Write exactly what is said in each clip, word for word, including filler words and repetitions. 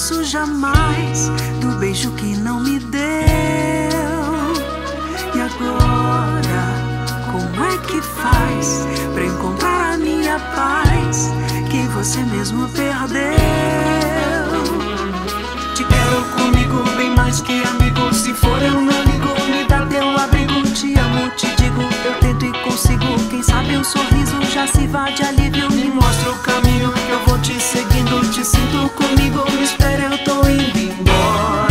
esqueço jamais do beijo que não me deu. E agora, como é que faz pra encontrar a minha paz que você mesmo perdeu? Te quero comigo bem mais que amigo. Se for eu não ligo, me dá teu abrigo. Te amo, te digo, eu tento e consigo. Quem sabe um sorriso já se vai de alívio. Me mostra o caminho, eu vou te seguindo. Te sinto comigo, me espera, eu tô indo embora.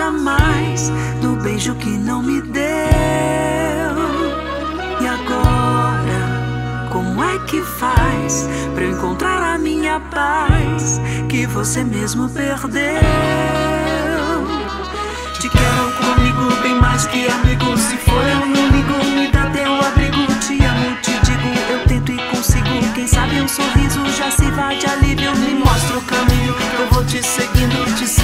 Jamais do beijo que não me deu. E agora, como é que faz pra eu encontrar a minha paz que você mesmo perdeu? Te quero comigo bem mais que amigo. Se for eu não ligo, me dá teu abrigo. Te amo, te digo, eu tento e consigo. Quem sabe um sorriso já se vai de alívio. Me mostra o caminho, eu vou te seguindo, te seguindo.